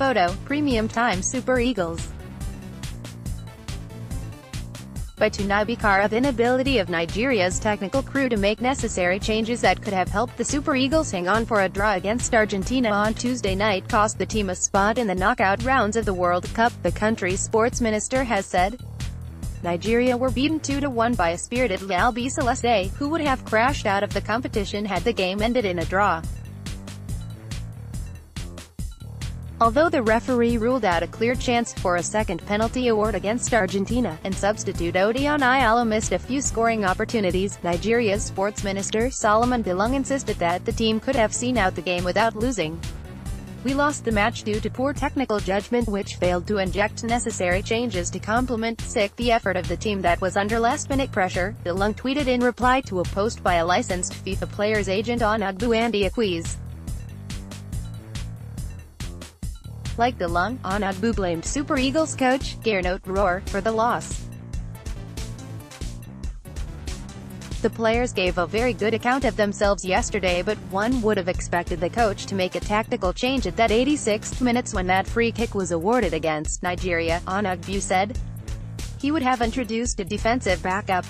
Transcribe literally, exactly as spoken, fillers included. Photo, Premium Times Super Eagles. By Tonye Bakare of inability of Nigeria's technical crew to make necessary changes that could have helped the Super Eagles hang on for a draw against Argentina on Tuesday night cost the team a spot in the knockout rounds of the World Cup, the country's sports minister has said. Nigeria were beaten two to one by a spirited La Albiceleste, who would have crashed out of the competition had the game ended in a draw. Although the referee ruled out a clear chance for a second penalty award against Argentina, and substitute Odion Ighalo missed a few scoring opportunities, Nigeria's sports minister Solomon Bilung insisted that the team could have seen out the game without losing. "We lost the match due to poor technical judgment which failed to inject necessary changes to complement sick the effort of the team that was under last-minute pressure," Bilung tweeted in reply to a post by a licensed FIFA players agent Anugbu and Acquiz. Like Bilung, Anugbu blamed Super Eagles coach, Gernot Rohr, for the loss. "The players gave a very good account of themselves yesterday, but one would have expected the coach to make a tactical change at that eighty-sixth minute when that free kick was awarded against Nigeria," Anugbu said. "He would have introduced a defensive backup.